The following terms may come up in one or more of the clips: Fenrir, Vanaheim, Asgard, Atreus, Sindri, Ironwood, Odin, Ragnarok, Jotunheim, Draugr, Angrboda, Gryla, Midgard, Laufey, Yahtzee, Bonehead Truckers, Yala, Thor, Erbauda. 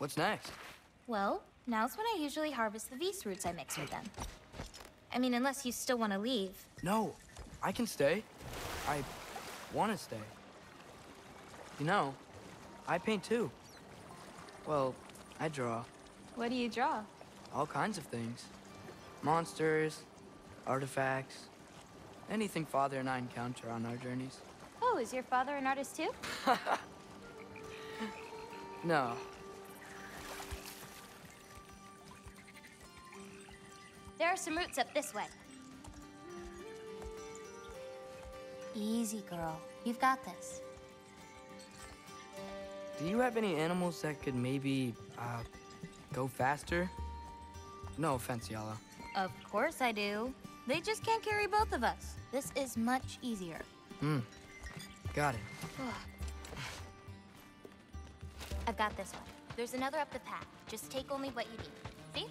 What's next? Well, now's when I usually harvest the V's roots I mix with them. I mean, unless you still want to leave. No, I can stay. I want to stay. You know, I paint too. Well, I draw. What do you draw? All kinds of things. Monsters, artifacts, anything Father and I encounter on our journeys. Oh, is your father an artist too? No. There are some roots up this way. Easy, girl. You've got this. Do you have any animals that could maybe, go faster? No offense, Yala. Of course I do. They just can't carry both of us. This is much easier. Hmm. Got it. I've got this one. There's another up the path. Just take only what you need. See?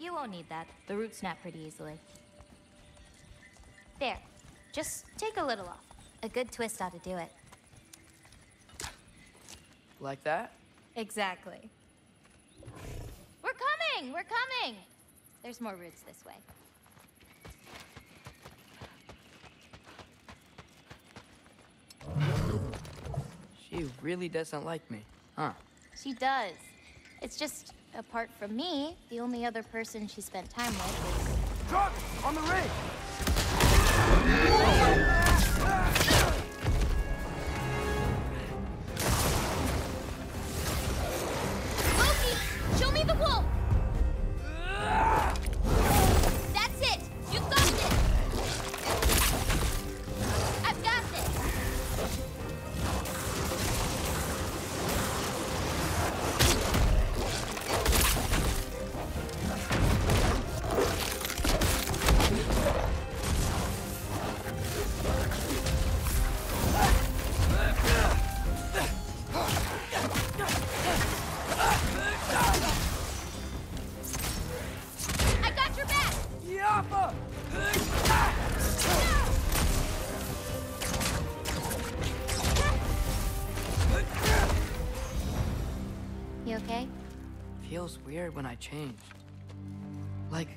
You won't need that. The roots snap pretty easily. There. Just take a little off. A good twist ought to do it. Like that? Exactly. We're coming! We're coming! There's more roots this way. She really doesn't like me, huh? She does. It's just, apart from me, the only other person she spent time with was... Drop! On the ridge! Feels weird when I changed. Like,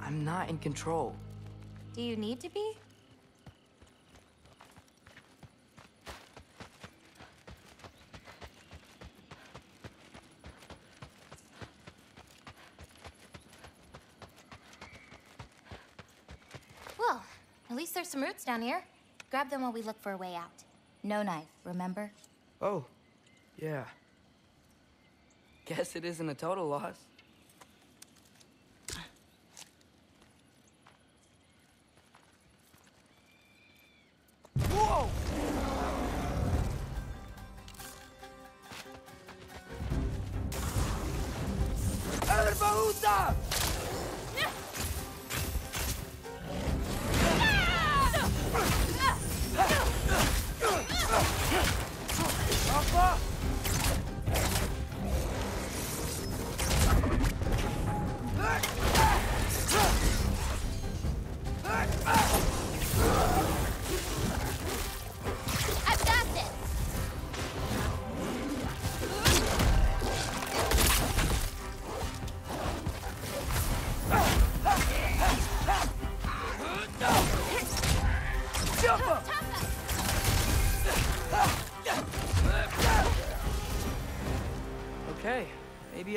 I'm not in control. Do you need to be? Well, at least there's some roots down here. Grab them while we look for a way out. No knife, remember? Oh, yeah. Guess it isn't a total loss. Whoa! Erbauda!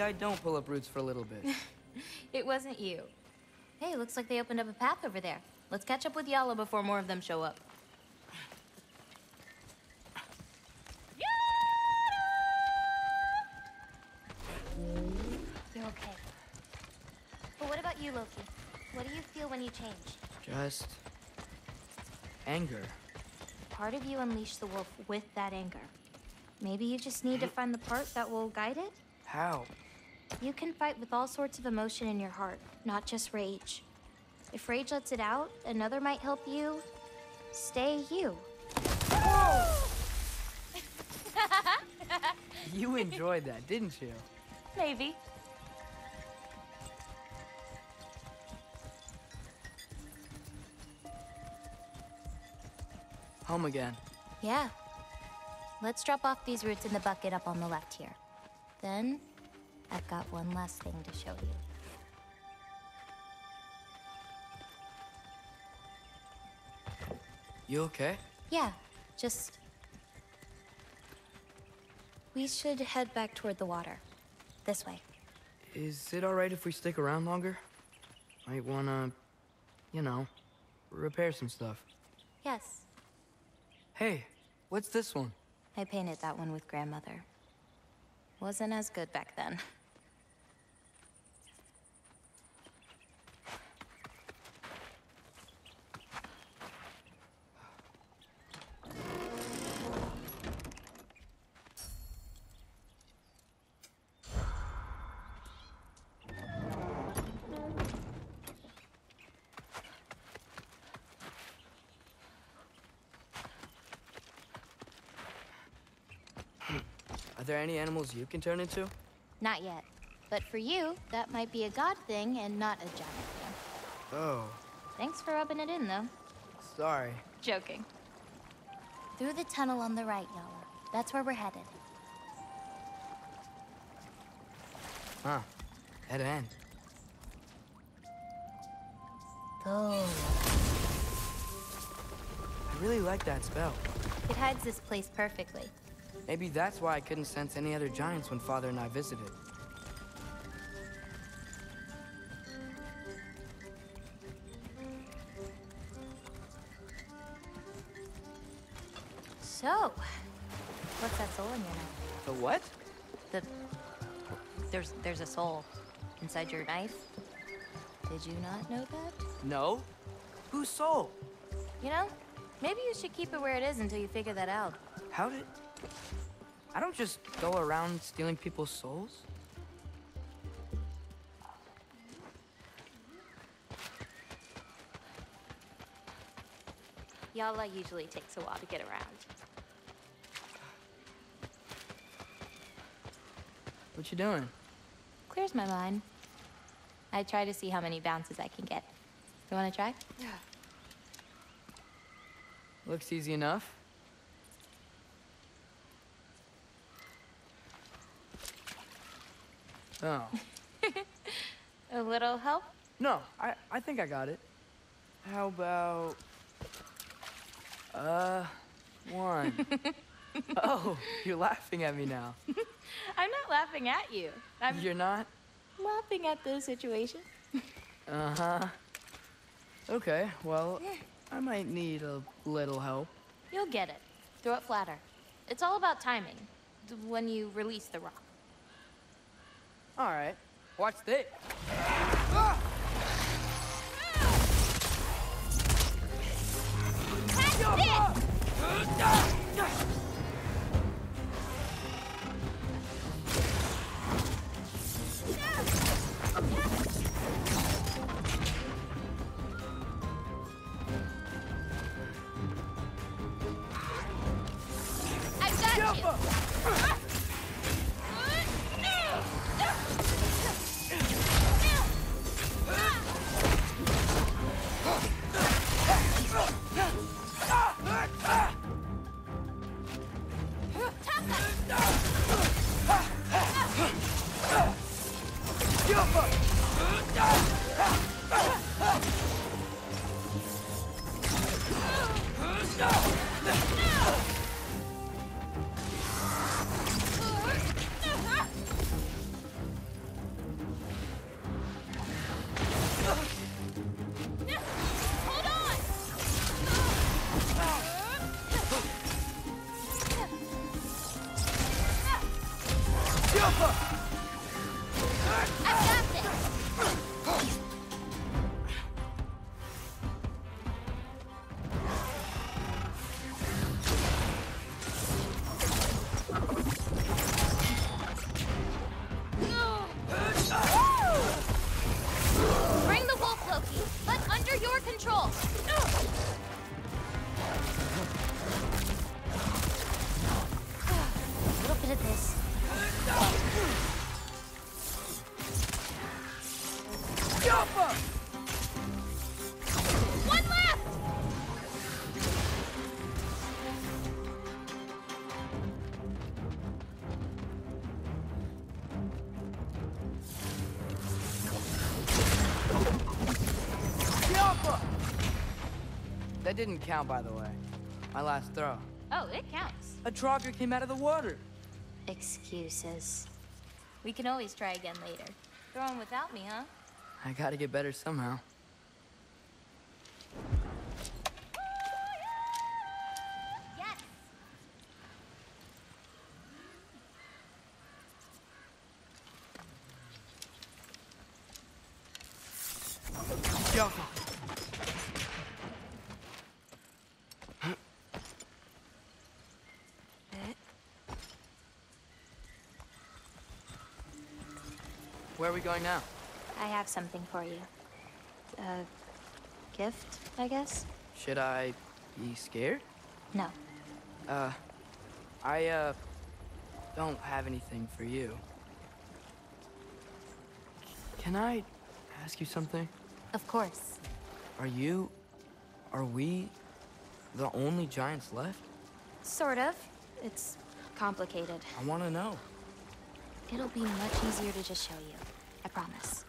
I don't pull up roots for a little bit. It wasn't you. Hey, looks like they opened up a path over there. Let's catch up with Yala before more of them show up. Yala! You're okay. But what about you, Loki? What do you feel when you change? Just... anger. Part of you unleashed the wolf with that anger. Maybe you just need to find the part that will guide it? How? You can fight with all sorts of emotion in your heart, not just rage. If rage lets it out, another might help you stay you. Whoa! You enjoyed that, didn't you? Maybe. Home again. Yeah. Let's drop off these roots in the bucket up on the left here. Then, I've got one last thing to show you. You okay? Yeah, just... We should head back toward the water. This way. Is it alright if we stick around longer? Might wanna, you know, repair some stuff. Yes. Hey, what's this one? I painted that one with grandmother. Wasn't as good back then. Are there any animals you can turn into? Not yet. But for you, that might be a god thing and not a giant thing. Oh. Thanks for rubbing it in, though. Sorry. Joking. Through the tunnel on the right, Yala. That's where we're headed. Huh. Dead end. Oh. I really like that spell. It hides this place perfectly. Maybe that's why I couldn't sense any other giants when Father and I visited. So, what's that soul in your knife? The what? There's a soul inside your knife. Did you not know that? No. Whose soul? You know, maybe you should keep it where it is until you figure that out. How did... I don't just go around stealing people's souls. Yala usually takes a while to get around. What you doing? Clears my mind. I try to see how many bounces I can get. You wanna try? Yeah. Looks easy enough. Oh. A little help? No, I think I got it. How about... one. Oh, you're laughing at me now. I'm not laughing at you. You're not? Laughing at the situation. Uh-huh. Okay, well, yeah. I might need a little help. You'll get it. Throw it flatter. It's all about timing. When you release the rock. All right, watch this. Ah! Catch this! I've got you! didn't count, by the way. My last throw. Oh, it counts. A Draugr came out of the water. Excuses. We can always try again later. Throwing without me, huh? I gotta get better somehow. Where are we going now? I have something for you. A gift, I guess? Should I be scared? No. I don't have anything for you. Can I ask you something? Of course. Are we the only giants left? Sort of. It's complicated. I want to know. It'll be much easier to just show you. I promise.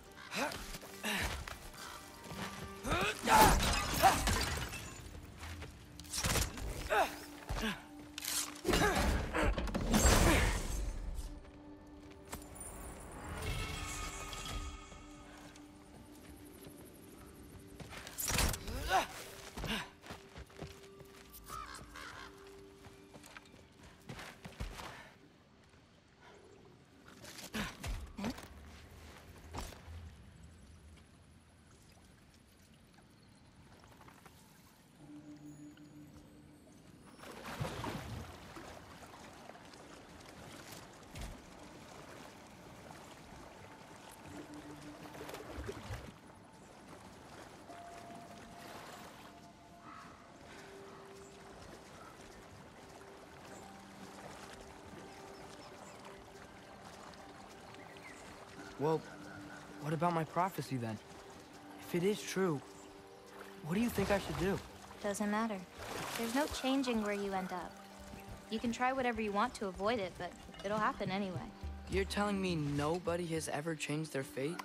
Well, what about my prophecy then? If it is true, what do you think I should do? Doesn't matter. There's no changing where you end up. You can try whatever you want to avoid it, but it'll happen anyway. You're telling me nobody has ever changed their fate?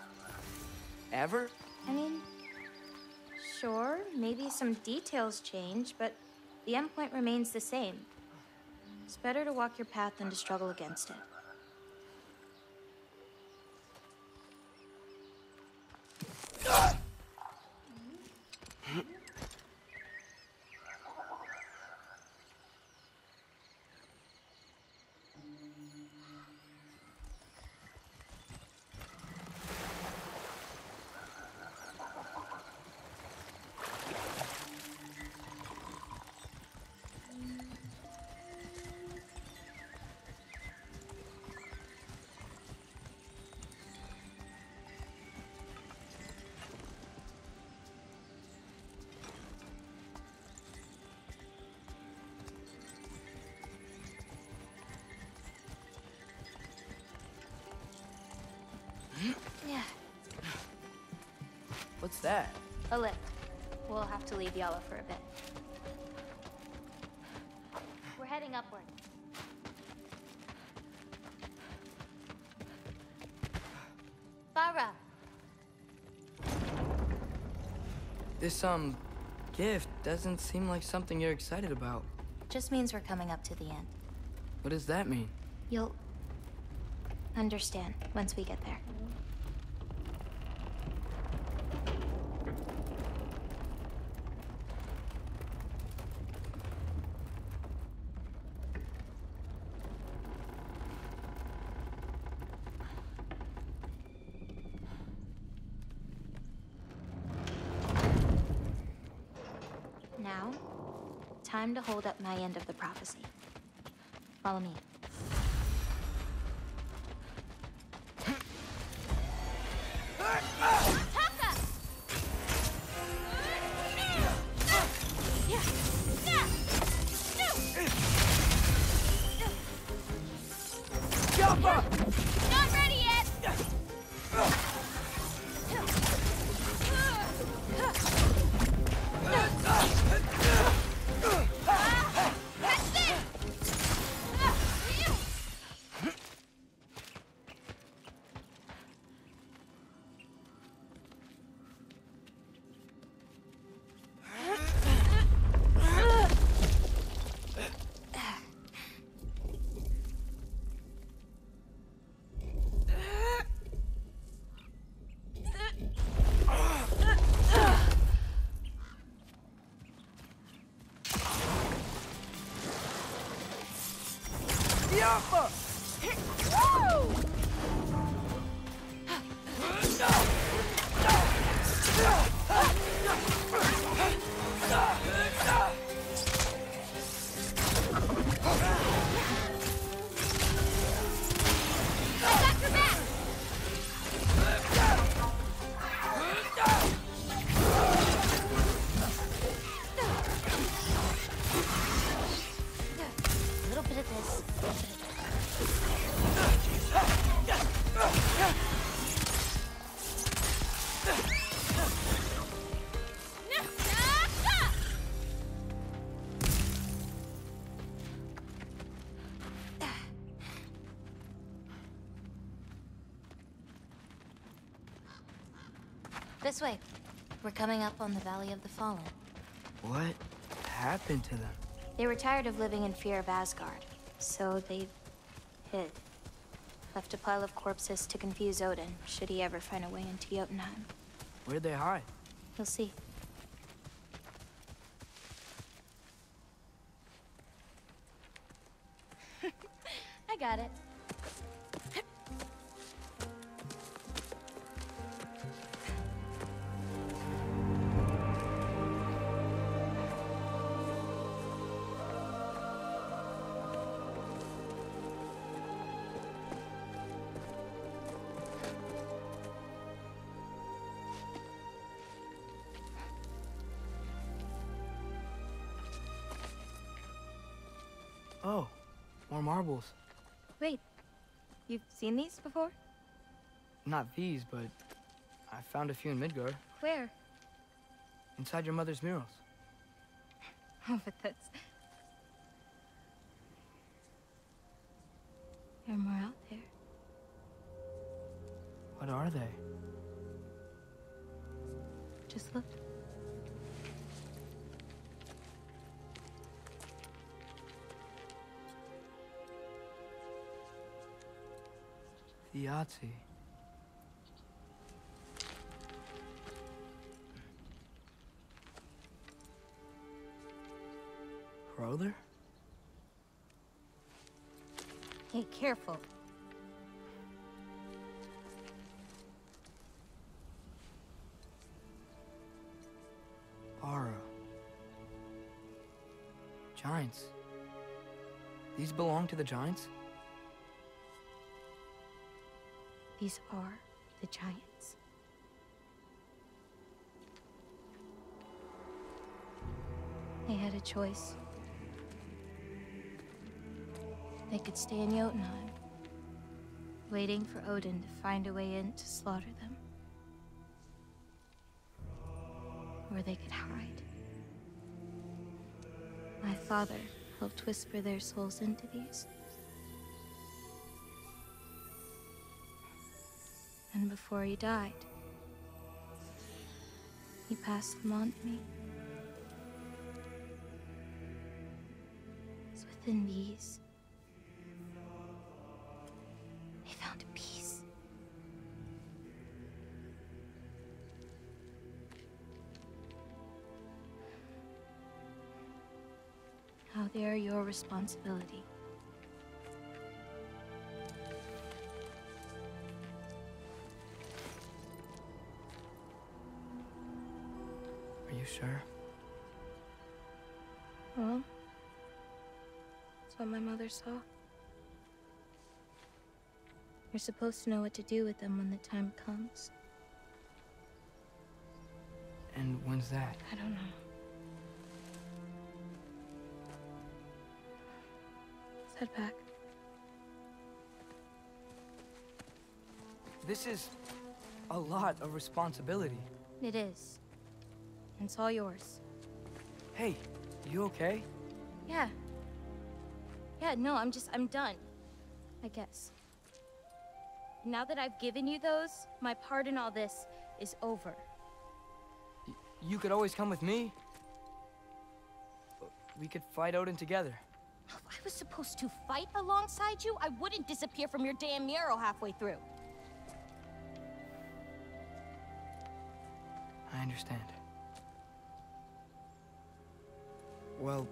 Ever? I mean, sure, maybe some details change, but the end point remains the same. It's better to walk your path than to struggle against it. What's that? A lip. We'll have to leave Yala for a bit. We're heading upward. Bara. This, gift doesn't seem like something you're excited about. Just means we're coming up to the end. What does that mean? You'll understand once we get there. Time to hold up my end of the prophecy. Follow me. This way. We're coming up on the Valley of the Fallen. What happened to them? They were tired of living in fear of Asgard, so they hid. Left a pile of corpses to confuse Odin, should he ever find a way into Jotunheim. Where'd they hide? You'll see. I got it. Oh, more marbles. Wait, you've seen these before? Not these, but I found a few in Midgard. Where? Inside your mother's murals. Oh, but that's... There are more out there. What are they? Just look. Yahtzee. Brother? Hey, careful. Aura. Giants. These belong to the Giants? These are the Giants. They had a choice. They could stay in Jotunheim, waiting for Odin to find a way in to slaughter them. Or they could hide. My father helped whisper their souls into these. And before he died, he passed them on to me. It's within these. They found peace. Now they are your responsibility. Sure. Well, that's what my mother saw. You're supposed to know what to do with them when the time comes. And when's that? I don't know. Let's head back. This is a lot of responsibility. It is. It's all yours. Hey, you okay? Yeah. Yeah, no, I'm done. I guess. Now that I've given you those, my part in all this is over. You could always come with me. We could fight Odin together. If I was supposed to fight alongside you, I wouldn't disappear from your damn mural halfway through. I understand. Well,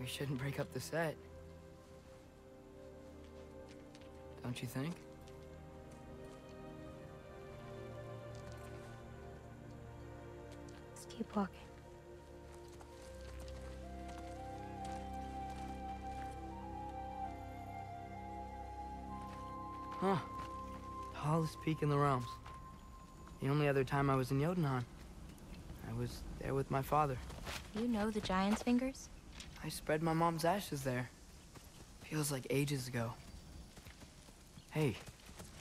we shouldn't break up the set. don't you think? Let's keep walking. Huh. Tallest peak in the realms. The only other time I was in Jotunheim, I was there with my father. You know the giant's fingers? I spread my mom's ashes there. Feels like ages ago. Hey,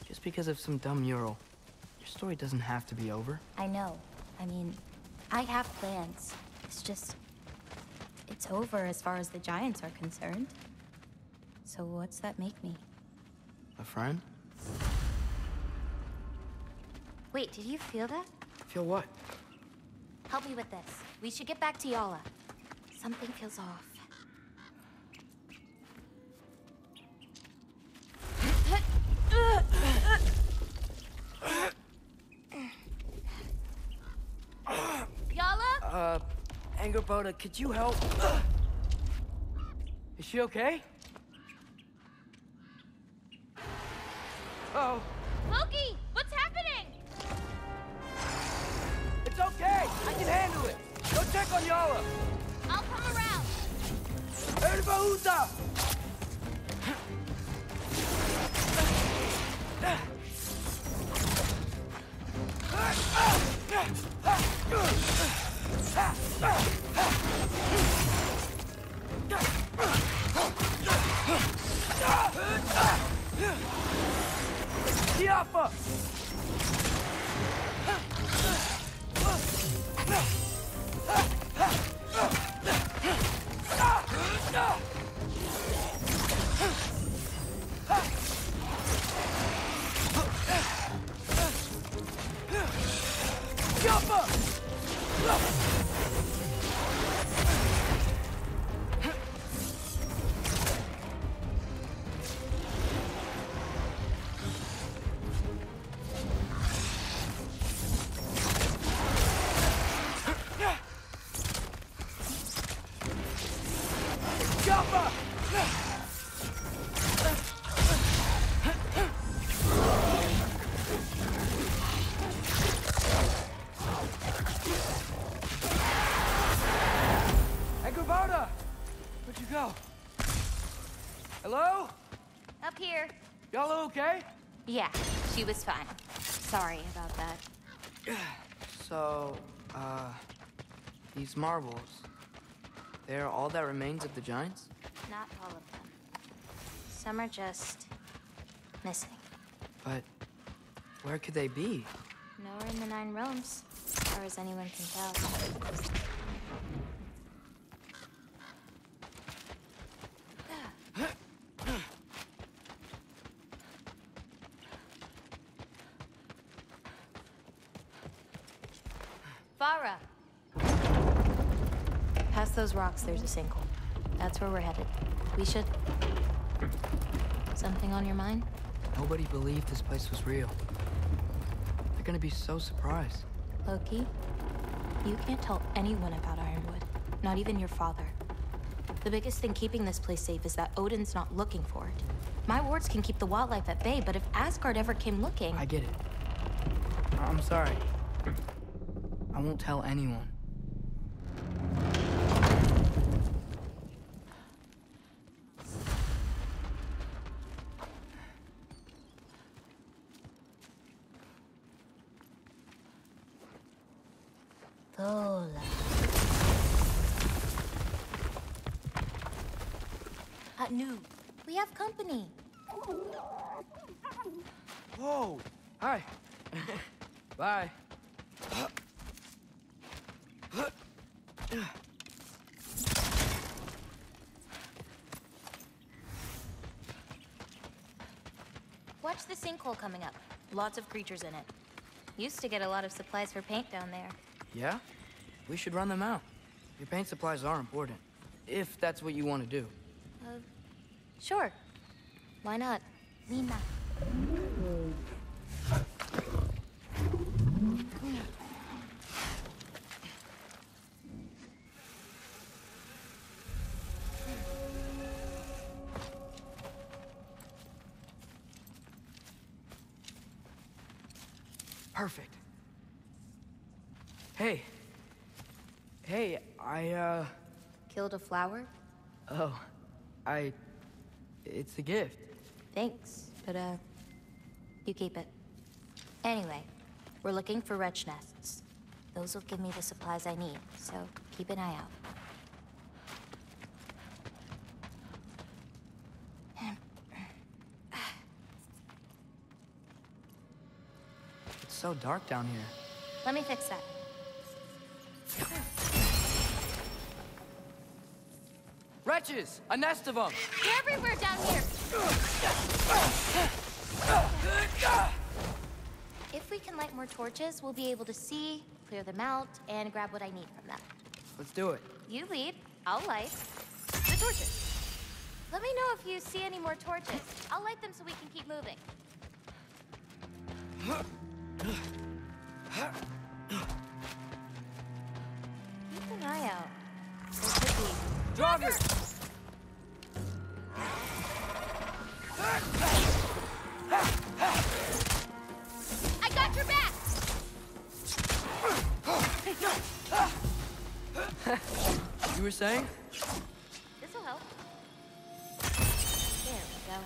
just because of some dumb mural, your story doesn't have to be over. I know. I mean, I have plans. It's just... it's over as far as the giants are concerned. So what's that make me? A friend? Wait, did you feel that? Feel what? Help me with this. We should get back to Yala. Something feels off. Yala? Angrboda, could you help? Is she okay? Uh-oh. Loki, what's happening? It's okay. I can handle it. Go check on Yala. I'll come around. Erbauda! Yeah, she was fine. Sorry about that. So, these marbles, they're all that remains of the giants? Not all of them. Some are just missing. But where could they be? Nowhere in the Nine Realms, as far as anyone can tell. Those rocks, there's a sinkhole. That's where we're headed. We should... Something on your mind? Nobody believed this place was real. They're gonna be so surprised. Loki, you can't tell anyone about Ironwood. Not even your father. The biggest thing keeping this place safe is that Odin's not looking for it. My wards can keep the wildlife at bay, but if Asgard ever came looking... I get it. I'm sorry. I won't tell anyone. New. We have company. Whoa. Hi. Bye. Watch the sinkhole coming up. Lots of creatures in it. Used to get a lot of supplies for paint down there. Yeah? We should run them out. Your paint supplies are important. If that's what you want to do. Sure. Why not? Nina. Perfect. Hey. Hey, I... Killed a flower? Oh, it's a gift. Thanks, but, you keep it. Anyway, we're looking for wretch nests. Those will give me the supplies I need, so keep an eye out. It's so dark down here. Let me fix that. Wretches! A nest of them! They're everywhere down here! If we can light more torches, we'll be able to see, clear them out, and grab what I need from them. Let's do it. You lead. I'll light the torches. Let me know if you see any more torches. I'll light them so we can keep moving. Keep an eye out. Draugr! I got your back! You were saying? This will help. There we go.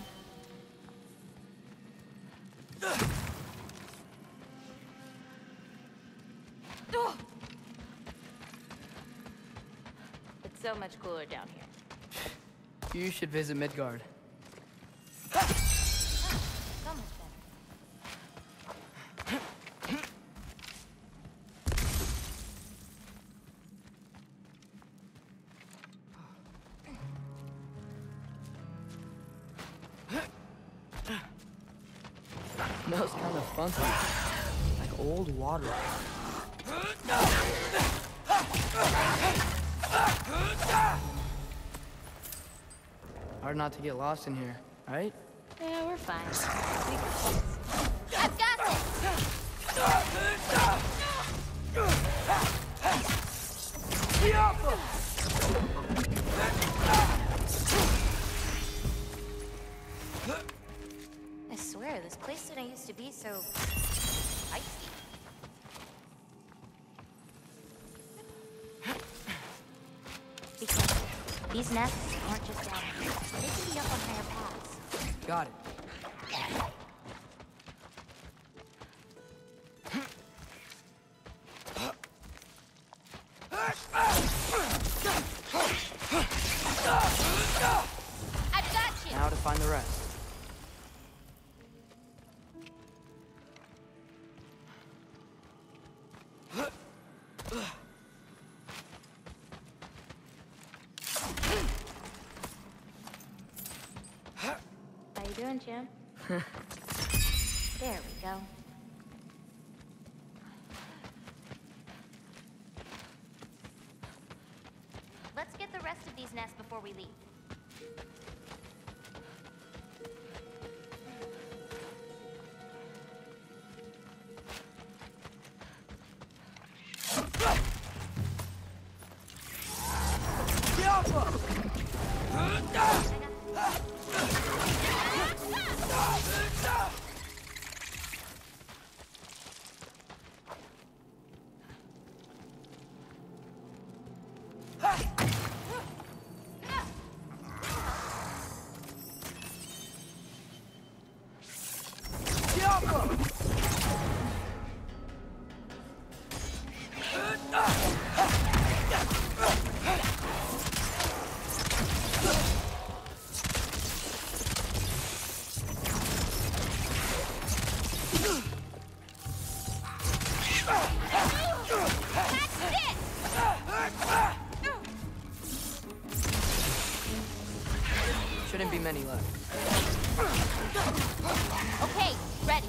So much cooler down here. You should visit Midgard. Oh, so much better. Smells kind of funky, like old water. Hard not to get lost in here, right? Yeah, we're fine. I've got it! I swear, this place didn't used to be so icy. Because these nests aren't just down here. They can be up on higher paths. Got it. I've got you! Now to find the rest. Jim. There we go. Let's get the rest of these nests before we leave. Shouldn't be many left. Okay, ready.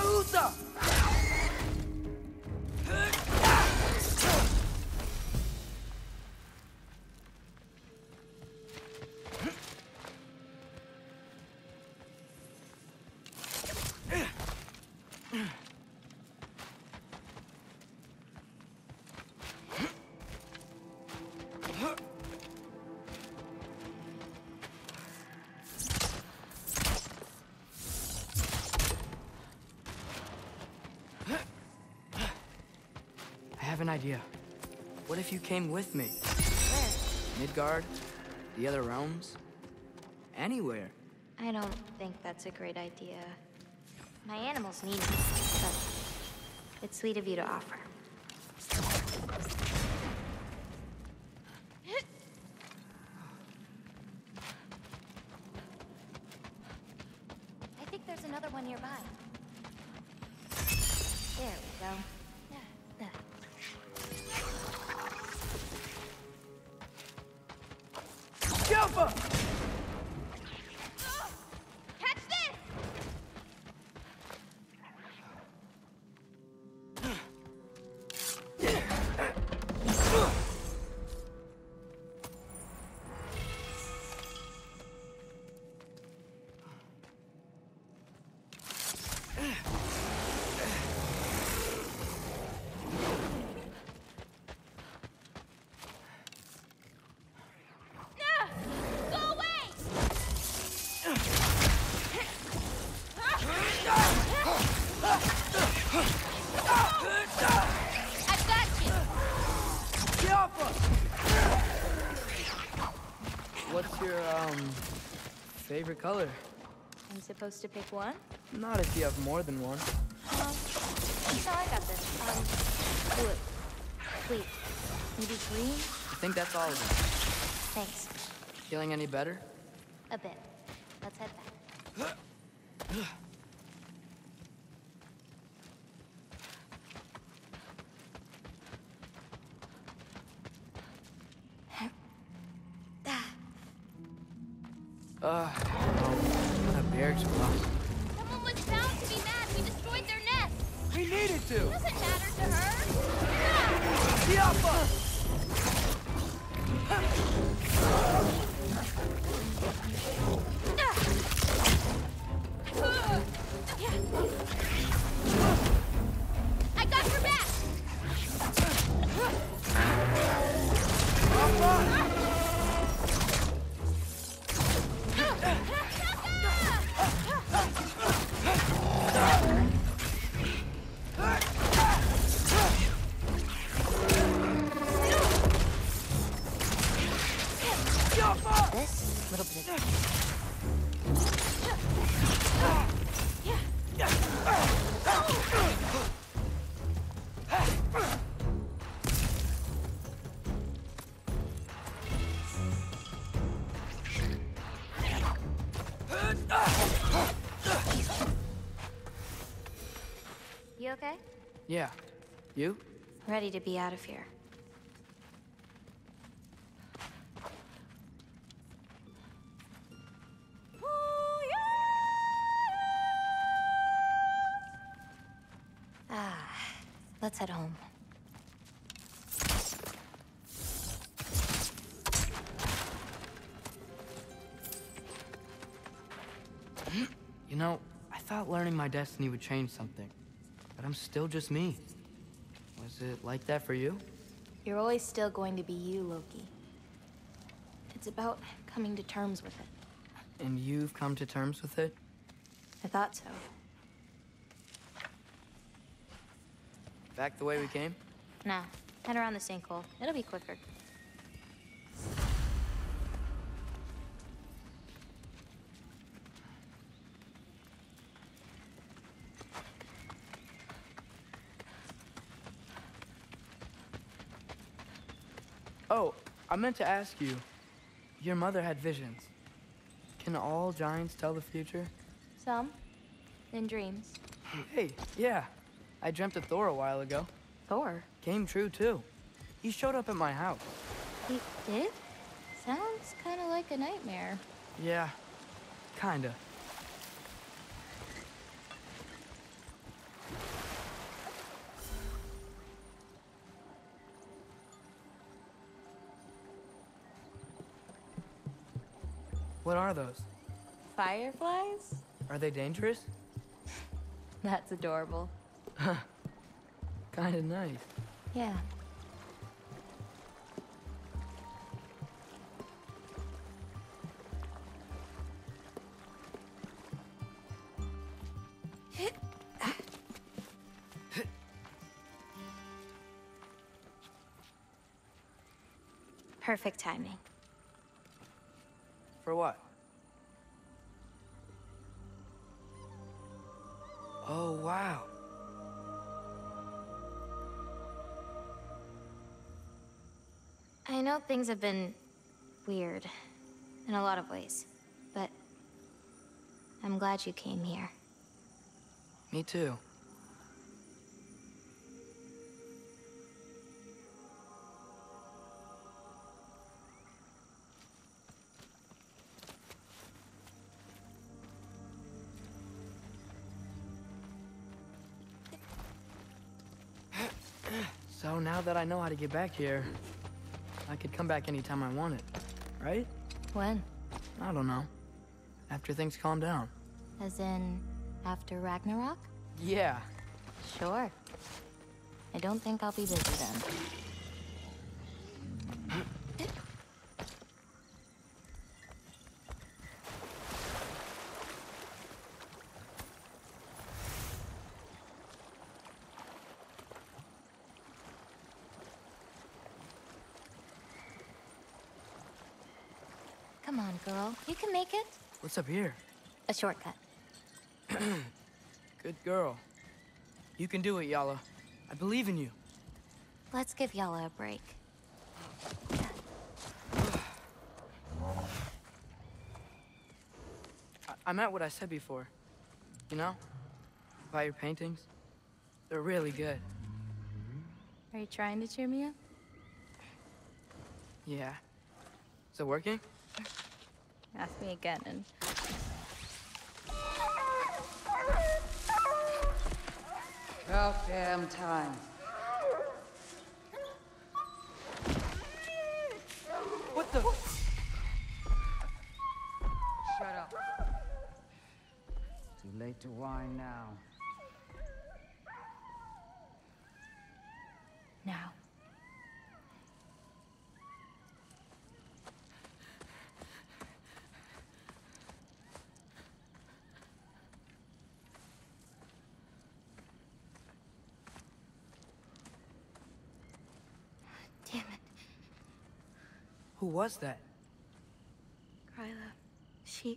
Erbauda! I have an idea. What if you came with me? Where? Midgard? The other realms? Anywhere. I don't think that's a great idea. My animals need me, but it's sweet of you to offer. I think there's another one nearby. There we go. Catch this! Favorite color? I'm supposed to pick one? Not if you have more than one. So I got this. Blue. Wait, maybe green? I think that's all of them. Thanks. Feeling any better? A bit. Let's head back. What a barracks block. Someone was bound to be mad we destroyed their nest! We needed to! It doesn't matter to her! Yeah. I got her back! You okay? Yeah. You? Ready to be out of here. Let's head home. You know, I thought learning my destiny would change something, but I'm still just me. Was it like that for you? You're always still going to be you, Loki. It's about coming to terms with it. And you've come to terms with it? I thought so. Back the way we came? Nah. Head around the sinkhole. It'll be quicker. Oh, I meant to ask you. Your mother had visions. Can all giants tell the future? Some. In dreams. Hey, yeah. I dreamt of Thor a while ago. Thor? Came true, too. He showed up at my house. He did? Sounds kinda like a nightmare. Yeah, kinda. What are those? Fireflies? Are they dangerous? That's adorable. Huh. Kinda nice. Yeah. Perfect timing. For what? Oh, wow. I know things have been weird in a lot of ways, but I'm glad you came here. Me too. So now that I know how to get back here, I could come back anytime I wanted, right? When? I don't know. After things calm down. As in, after Ragnarok? Yeah. Sure. I don't think I'll be busy then. Come on, girl. You can make it. What's up here? A shortcut. Good girl. You can do it, Yala. I believe in you. Let's give Yala a break. I meant what I said before. You know? About your paintings. They're really good. Are you trying to cheer me up? Yeah. Is it working? Ask me again and... About damn time. What the... Shut up. Too late to whine now. Now. Who was that? Gryla. She...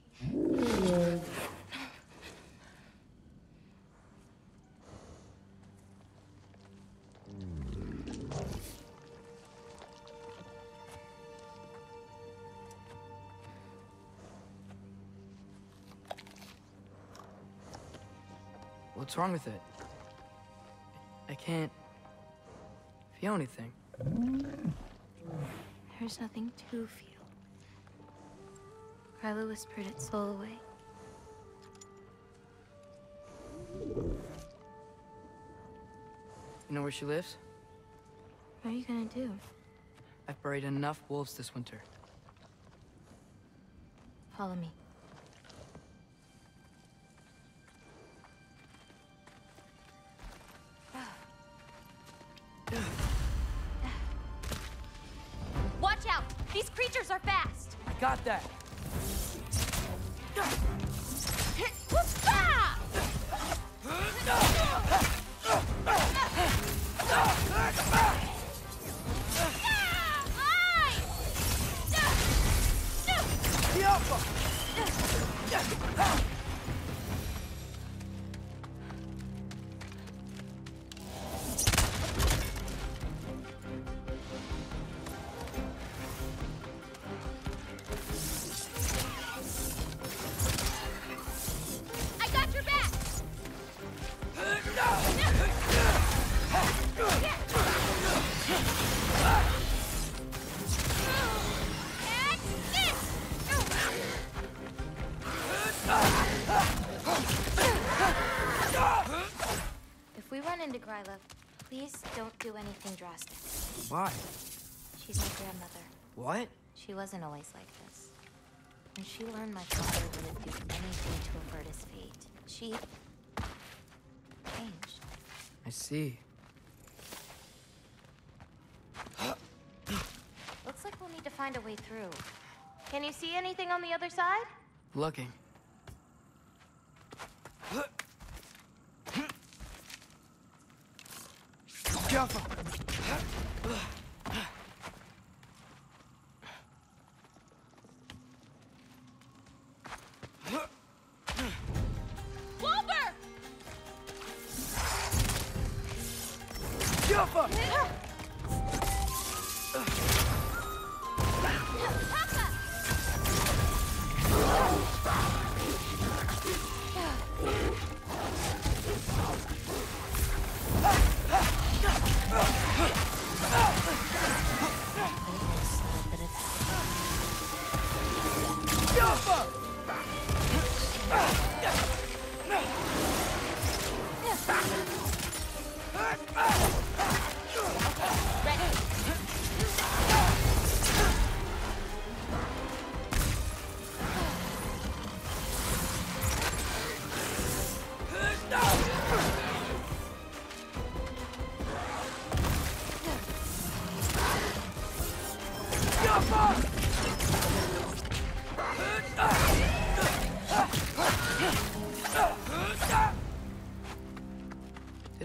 What's wrong with it? I can't... feel anything. There's nothing to feel. Gryla whispered its soul away. You know where she lives? What are you gonna do? I've buried enough wolves this winter. Follow me. Got that. Please don't do anything drastic. Why? She's my grandmother. What? She wasn't always like this. And she learned my father would have done anything to avert his fate. She changed. I see. Looks like we'll need to find a way through. Can you see anything on the other side? Looking. Careful!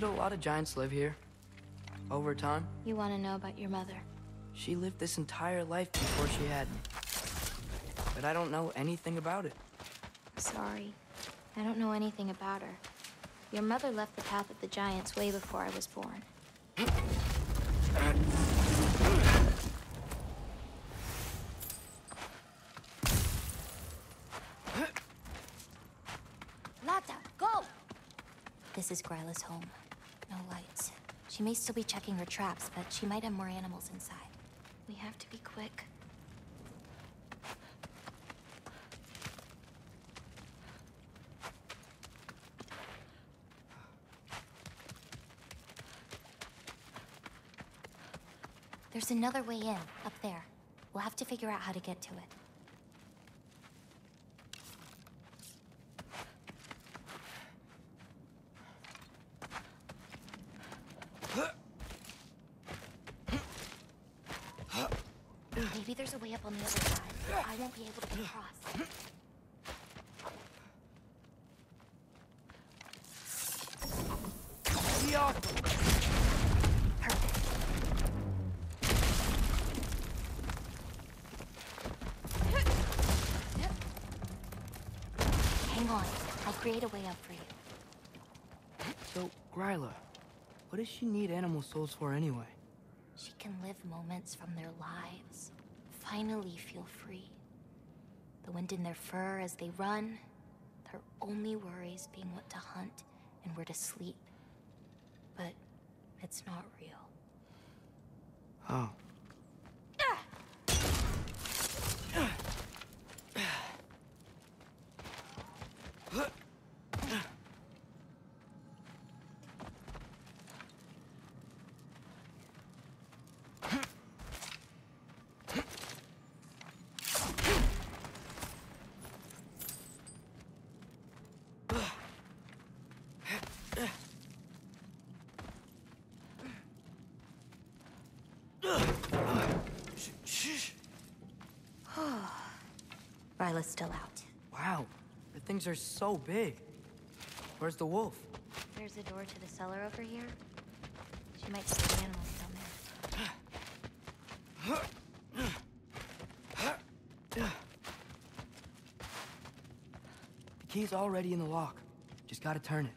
A lot of giants live here. Over time. You want to know about your mother? She lived this entire life before she had me. But I don't know anything about it. I'm sorry. I don't know anything about her. Your mother left the path of the giants way before I was born. Lata, go! This is Gryla's home. No lights. She may still be checking her traps, but she might have more animals inside. We have to be quick. There's another way in, up there. We'll have to figure out how to get to it. There's a way up on the other side. I won't be able to get across. Perfect. Hang on. I'll create a way up for you. So, Gryla, what does she need animal souls for anyway? She can live moments from their lives. Finally feel free. The wind in their fur as they run, their only worries being what to hunt and where to sleep. But it's not real. Oh. Gryla's still out. Wow, the things are so big. Where's the wolf? There's a door to the cellar over here. She might see the animals down there. The key's already in the lock. Just gotta turn it.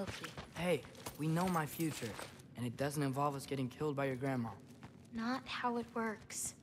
Okay. Hey, we know my future, and it doesn't involve us getting killed by your grandma. Not how it works.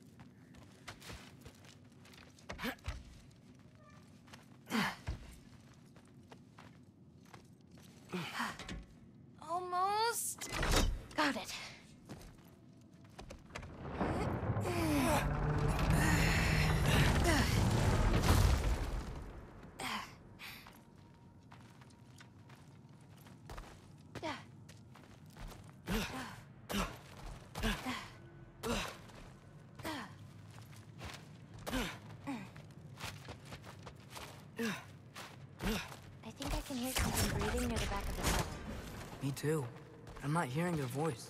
Me too. I'm not hearing their voice.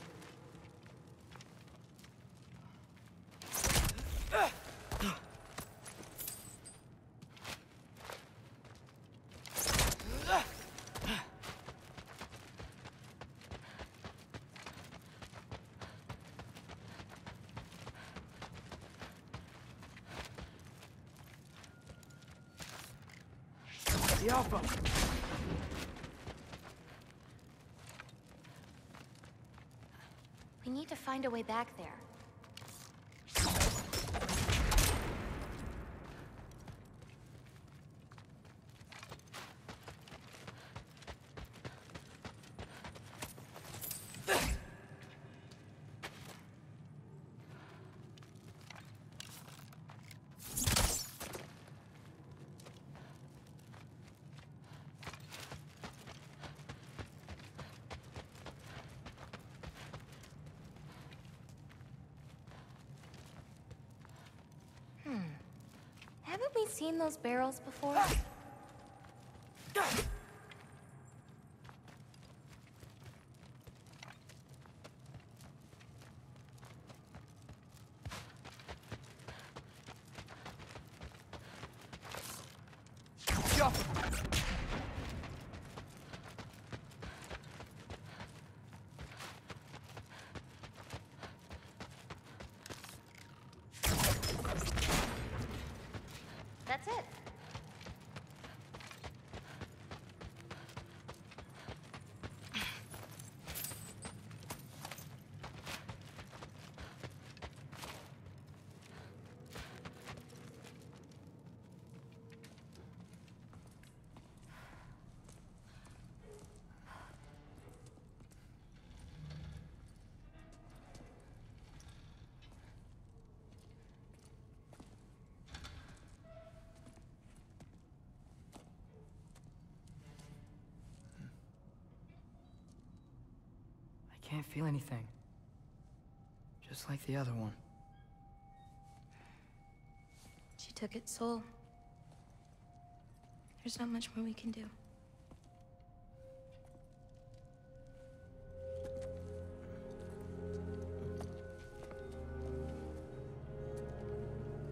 We need to find a way back there. Haven't we seen those barrels before? That's it. I can't feel anything. Just like the other one. She took its soul. There's not much more we can do.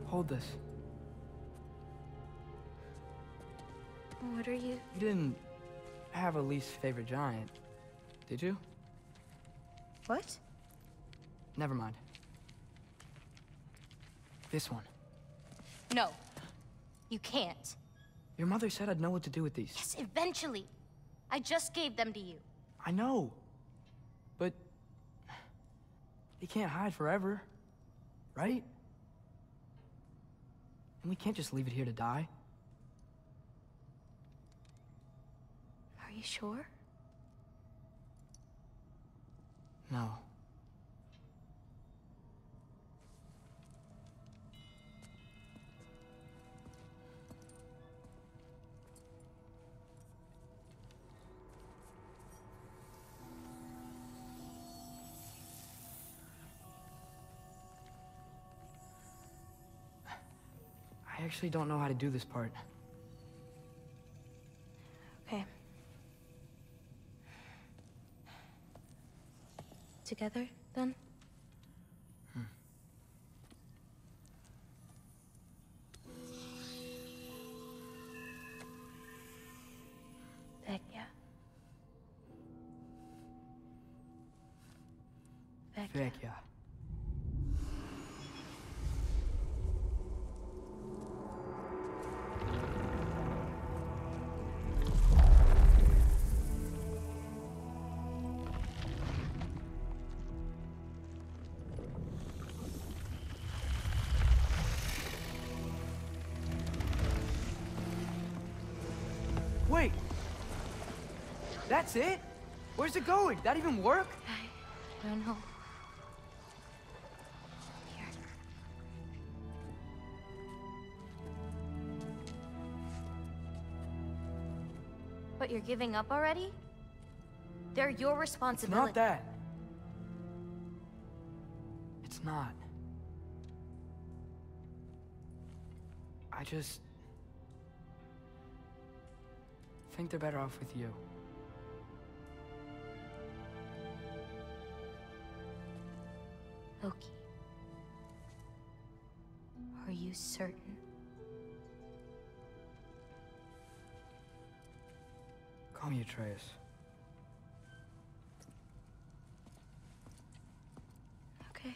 Hold this. What are you? You didn't have a least favorite giant, did you? What? Never mind. This one. No. You can't. Your mother said I'd know what to do with these. Yes, eventually. I just gave them to you. I know. But they can't hide forever, right? And we can't just leave it here to die. Are you sure? No. I actually don't know how to do this part. Together, then? Vecchia. Vecchia. That's it? Where's it going? That even work? I don't know. Here. But you're giving up already? They're your responsibility. It's not that. It's not. I just think they're better off with you. Loki, are you certain? Call me Atreus. Okay.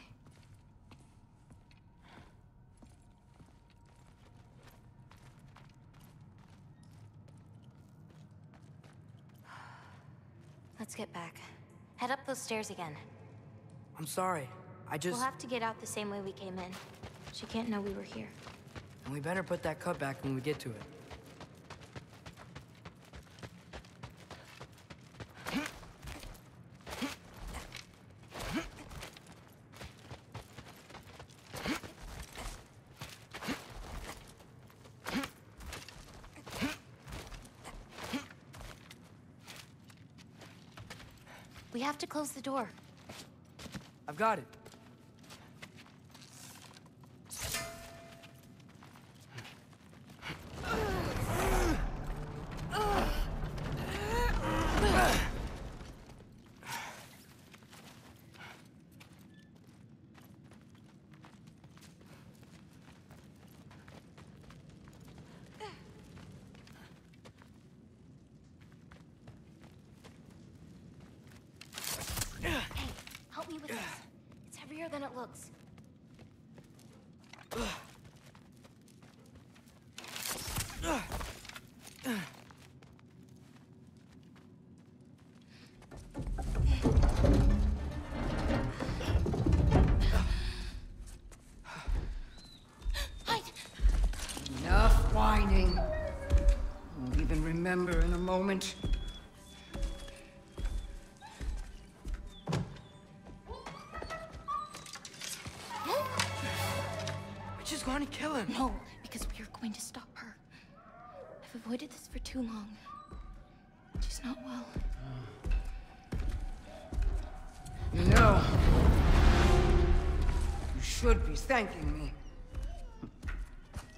Let's get back. Head up those stairs again. I'm sorry. I just... We'll have to get out the same way we came in. She can't know we were here. And we better put that cut back when we get to it. We have to close the door. I've got it. Moment. We're just going to kill him. No, because we are going to stop her. I've avoided this for too long. She's not well. You know, you should be thanking me.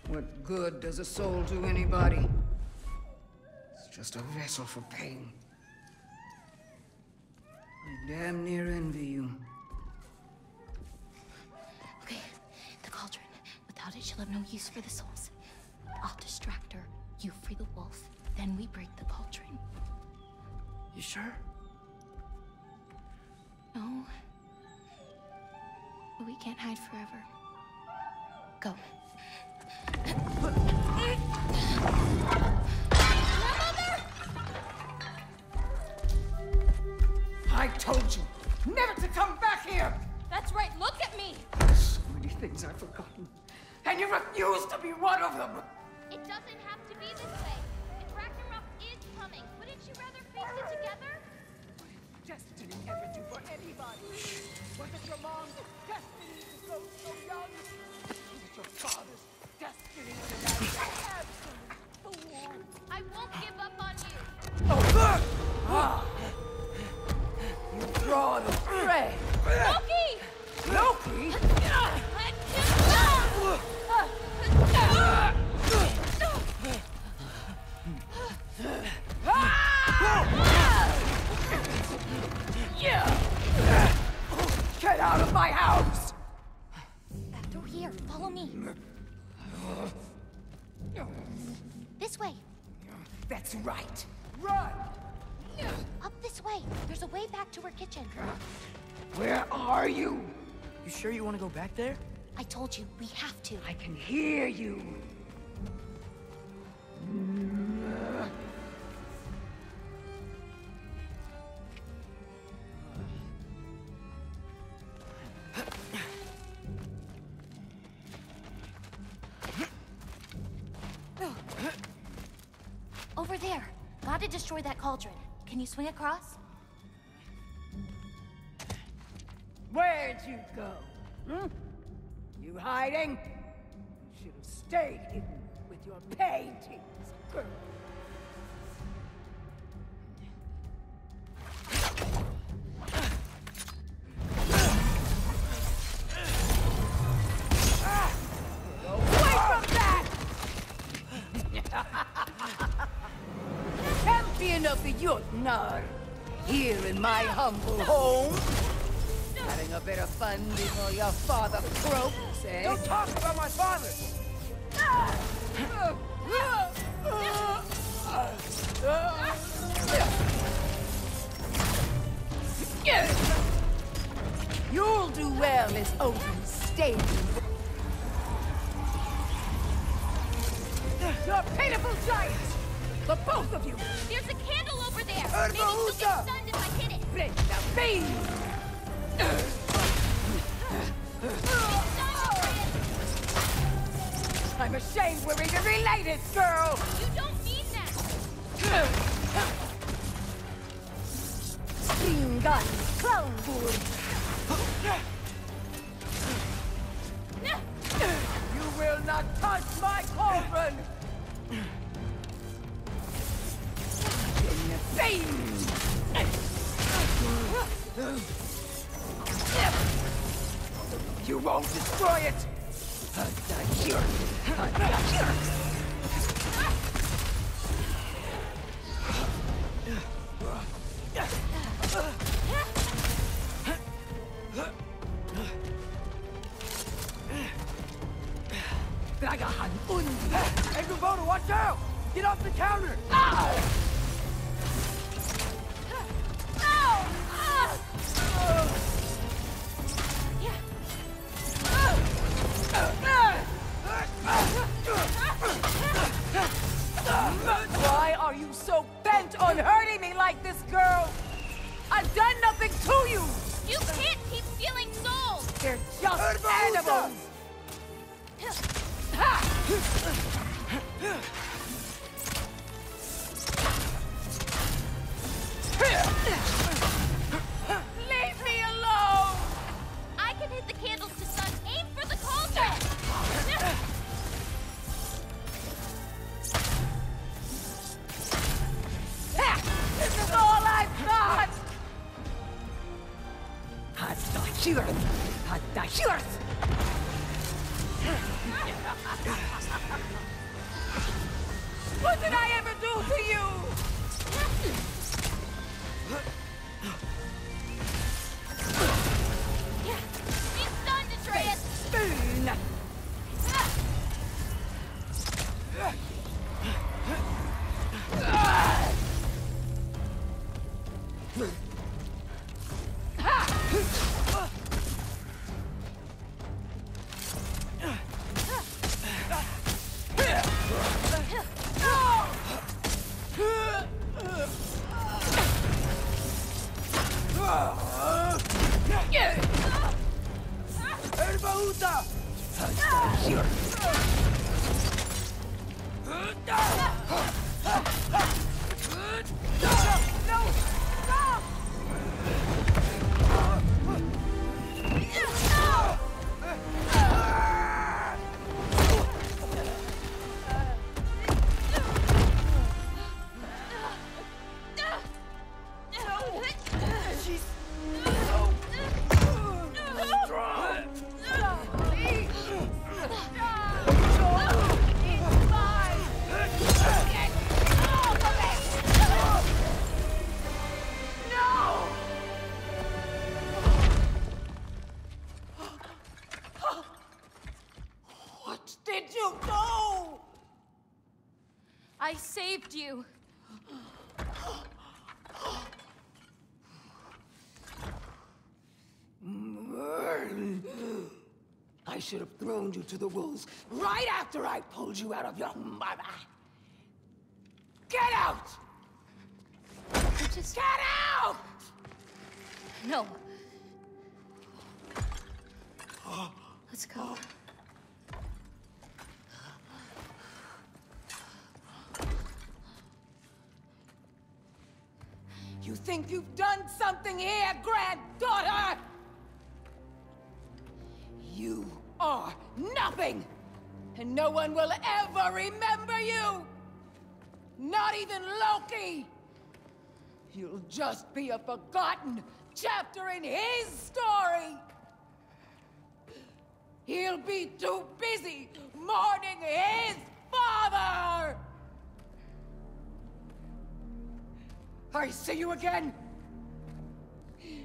What good does a soul do anybody? Just a vessel for pain. I damn near envy you. Okay, the cauldron. Without it, she'll have no use for the souls. I'll distract her. You free the wolf. Then we break the cauldron. You sure? No. But we can't hide forever. Go. I told you never to come back here! That's right, look at me! So many things I've forgotten, and you refuse to be one of them! It doesn't have to be this way. If Ragnarok is coming, wouldn't you rather face it together? What did destiny ever do for anybody? Was it your mom's destiny to go so young? Was it your father's destiny to marry an absolute fool? I won't give up on you! Oh, draw the prey! Loki! Loki? Get out of my house! Through here, follow me. This way. That's right. Run! Up this way. There's a way back to her kitchen. Where are you? You sure you want to go back there? I told you, we have to. I can hear you. Over there. Gotta destroy that cauldron. Can you swing across? Where'd you go? Hmm? You hiding? You should have stayed hidden with your paintings, girl. Champion of the Jotunheim, here in my humble home. No. Having a bit of fun before your father croaks, eh? Don't talk about my father! You'll do well, Miss Odin. Stay. You're pitiful giants! The both of you! There's a candle over there! Maybe you'll get stunned if I hit it! Bend the beans! I'm ashamed we're even related, girl! You don't mean that! Steam guns, clown board! You will not touch my cauldron! In the veins! You won't destroy it! I'm not here! I'm not here! Draugr und Angrboda, watch out! Get off the counter! Why are you so bent on hurting me like this, girl? I've done nothing to you! You can't keep stealing souls! They're just animals! Leave me alone! I can hit the candles to sun. Aim for the cauldron! This is all I've got! Had the hearth! What did I ever do to you? Be stunned, Atreus! Spoon! You. I should have thrown you to the wolves right after I pulled you out of your mother. Get out! Get out! No. Let's go. You think you've done something here, granddaughter? You are nothing! And no one will ever remember you! Not even Loki! You'll just be a forgotten chapter in his story! He'll be too busy mourning his father! I see you again!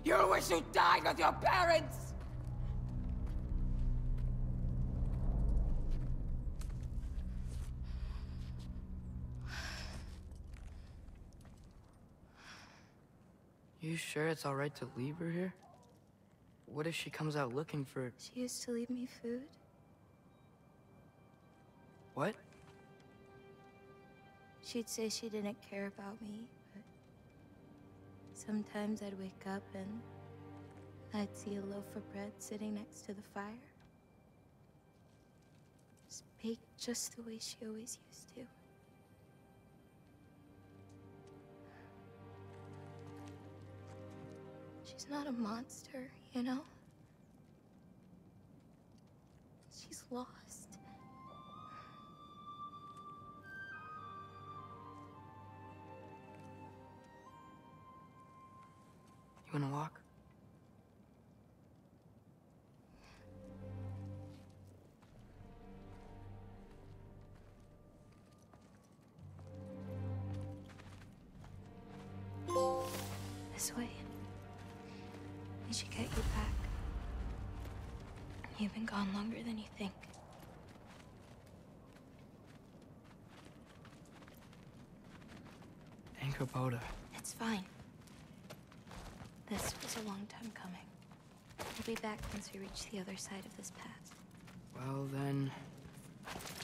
You'll wish you died with your parents! You sure it's alright to leave her here? What if she comes out looking for... She used to leave me food. What? She'd say she didn't care about me, but... Sometimes I'd wake up and... I'd see a loaf of bread sitting next to the fire. It's baked just the way she always used to. She's not a monster, you know? She's lost. You wanna walk? This way. We should get you back. You've been gone longer than you think. Angrboda. It's fine. This was a long time coming. We'll be back once we reach the other side of this path. Well then...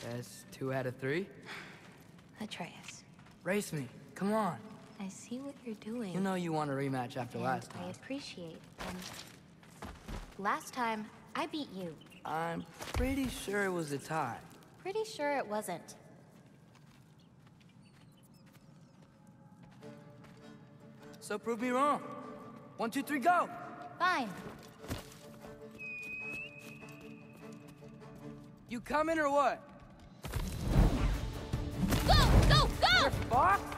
That's 2 out of 3? Atreus. Race me. Come on. I see what you're doing. You know you want a rematch after last time. I appreciate it. Last time, I beat you. I'm pretty sure it was a tie. Pretty sure it wasn't. So prove me wrong. 1, 2, 3, go! Fine. You coming or what? Go! Go! Go! You're fucked?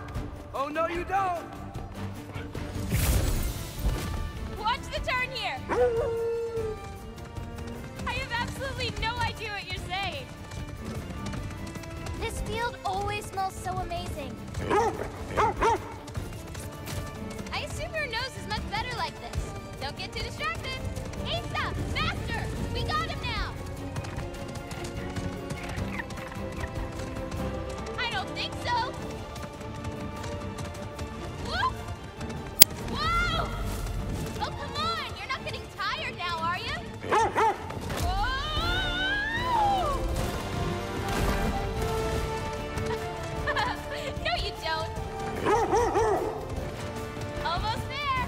Oh no, you don't! Watch the turn here! Absolutely no idea what you're saying. This field always smells so amazing. I assume your nose is much better like this. Don't get too distracted. Asa, faster! We got him now! I don't think so. Whoa! Whoa! Oh, come on! You're not getting tired now, are you? Whoa! No, you don't. Almost there.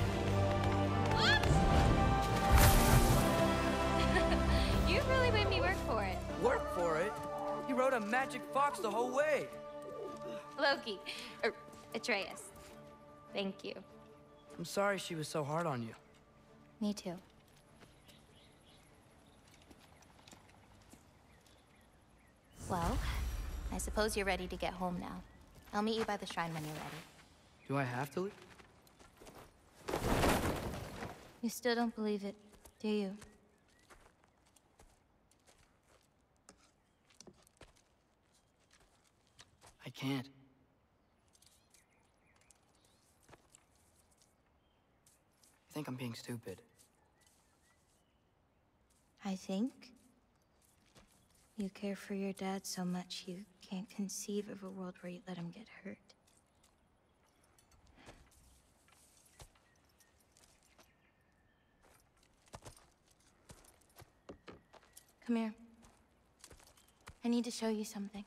Whoops. You really made me work for it. Work for it? You rode a magic fox the whole way. Loki, or Atreus, thank you. I'm sorry she was so hard on you. Me too. Well, I suppose you're ready to get home now. I'll meet you by the shrine when you're ready. Do I have to leave? You still don't believe it, do you? I can't. I think I'm being stupid. I think? You care for your dad so much, you can't conceive of a world where you let him get hurt. Come here. I need to show you something.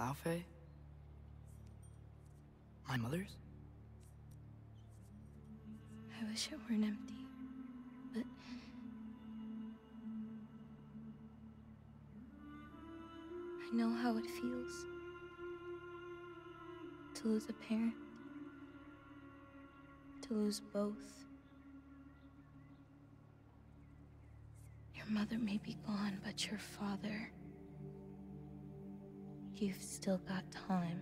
Laufey? My mother's? I wish it weren't empty, but... I know how it feels to lose a parent, to lose both. Your mother may be gone, but your father... You've still got time.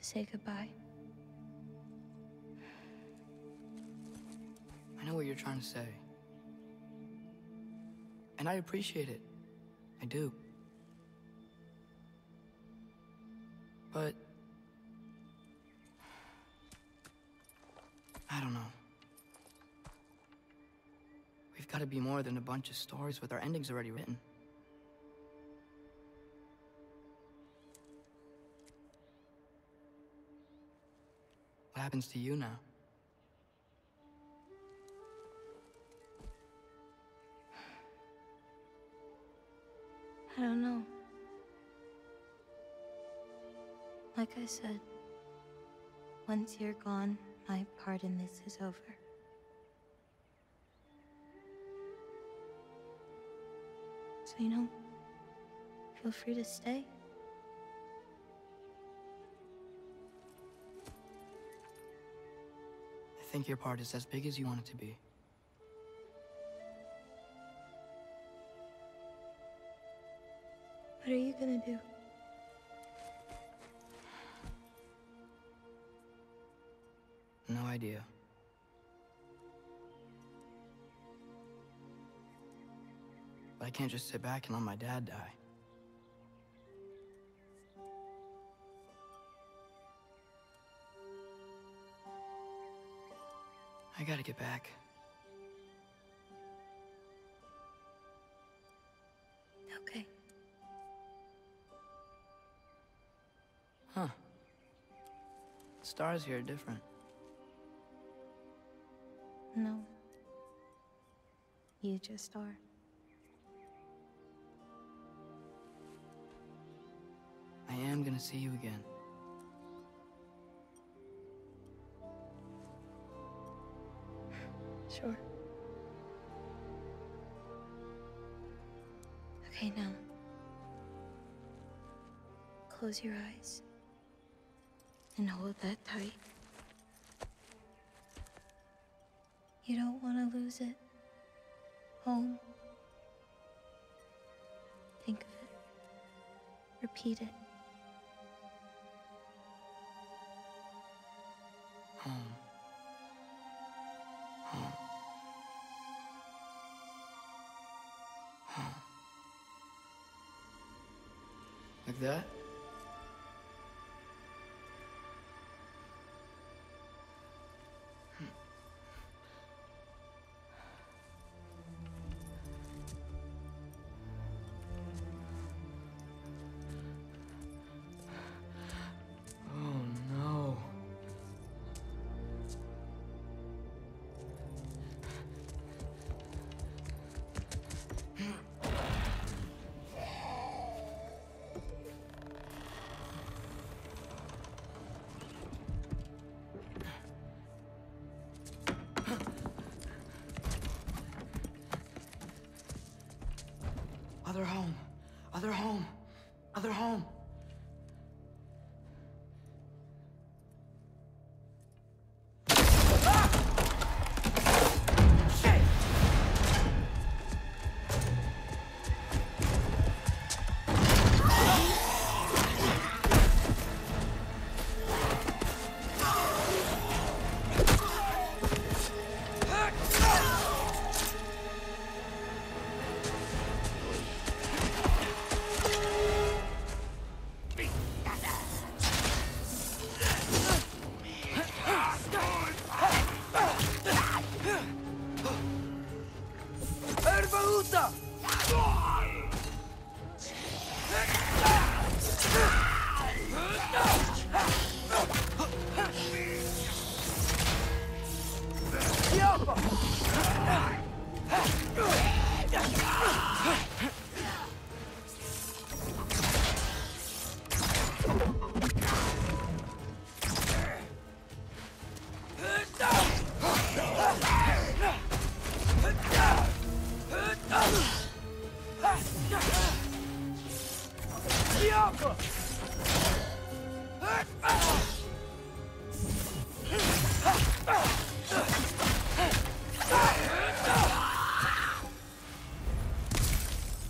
to say goodbye. I know what you're trying to say. And I appreciate it. I do. But... I don't know. We've got to be more than a bunch of stories with our endings already written. What happens to you now? I don't know. Like I said, once you're gone, my part in this is over. So, you know, feel free to stay. I think your part is as big as you want it to be. What are you gonna do? No idea. But I can't just sit back and let my dad die. I gotta get back. Okay. Huh. The stars here are different. No. You just are. I am gonna see you again. Sure. Okay, now. Close your eyes. And hold that tight. You don't want to lose it. Home. Think of it. Repeat it. Home. Home. Home. Like that? Other home, other home, other home.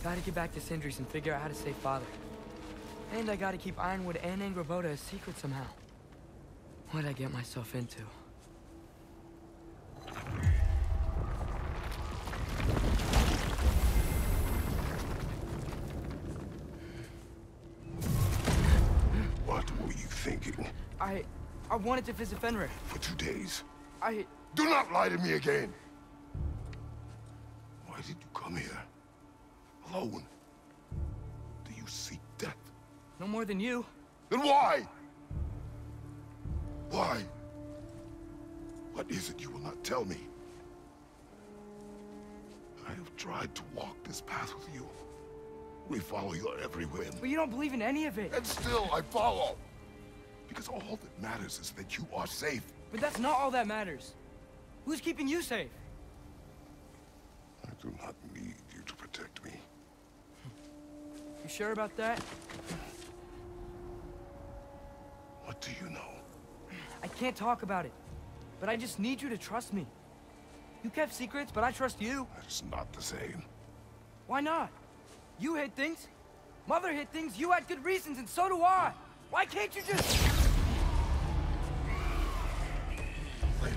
Gotta get back to Sindri's and figure out how to save Father. And I gotta keep Ironwood and Angrboda a secret somehow. What'd I get myself into? What were you thinking? I wanted to visit Fenrir. For 2 days? Do not lie to me again! Why did you come here? Alone? Do you seek death? No more than you. Then why? Why? What is it you will not tell me? I have tried to walk this path with you. We follow your every whim. But you don't believe in any of it. And still, I follow. Because all that matters is that you are safe. But that's not all that matters. Who's keeping you safe? I do not need you to protect me. You sure about that? What do you know? I can't talk about it, but I just need you to trust me. You kept secrets, but I trust you. That is not the same. Why not? You hid things. Mother hid things. You had good reasons, and so do I. Why can't you just... Later.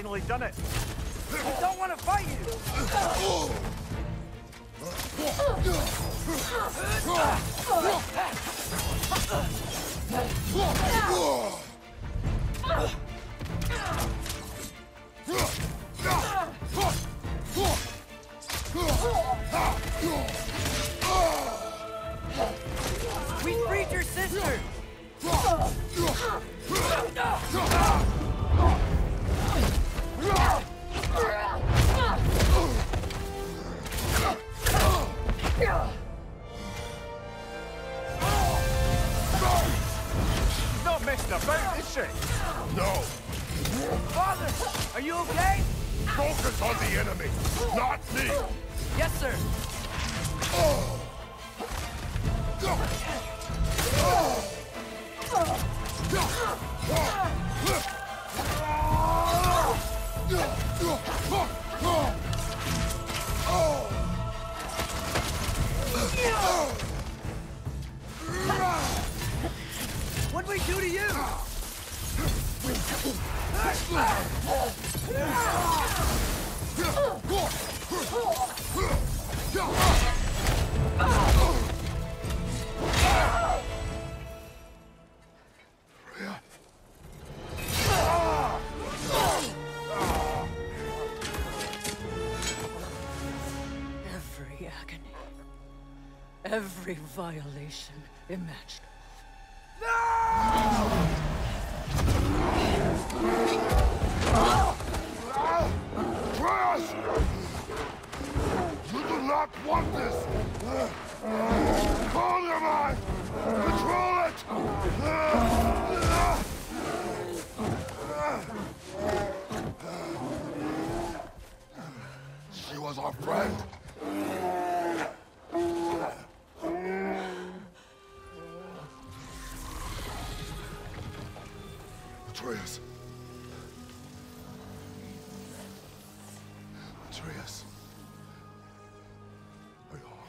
Finally done it. I don't want to fight you. We freed your sister. About, is she? No. Father, are you okay? Focus on the enemy, not me. Yes, sir. What'd we do to you? Every agony, every violation imaginable. You do not want this! Call your mind! Control it! She was our friend. Atreus. Atreus. My heart.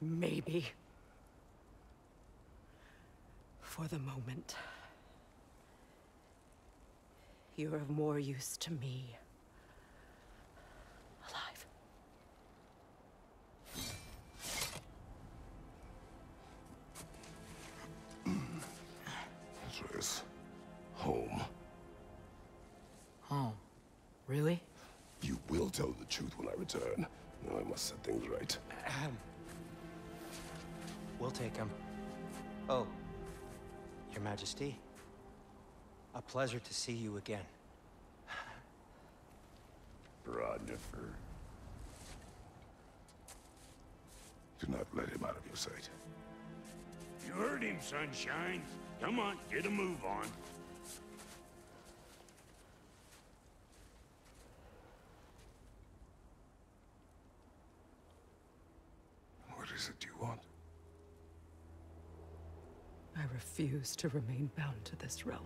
Maybe. For the moment. You are of more use to me. Alive. Atreus. Home. Home? Really? You will tell the truth when I return. Now I must set things right. We'll take him. Oh. Your Majesty, a pleasure to see you again. Bronifer. Do not let him out of your sight. You heard him, Sunshine. Come on, get a move on. What is it you want? I refuse to remain bound to this realm.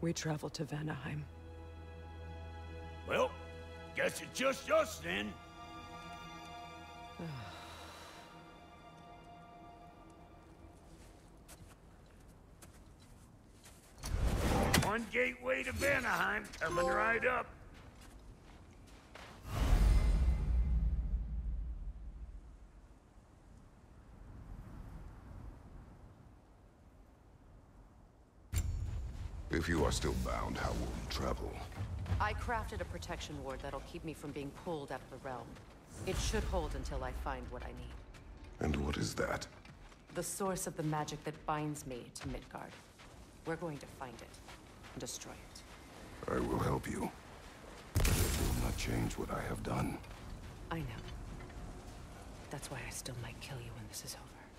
We travel to Vanaheim. Well, guess it's just us then. One gateway to Vanaheim coming right up. If you are still bound, how will you travel? I crafted a protection ward that'll keep me from being pulled out of the realm. It should hold until I find what I need. And what is that? The source of the magic that binds me to Midgard. We're going to find it and destroy it. I will help you. But it will not change what I have done. I know. That's why I still might kill you when this is over.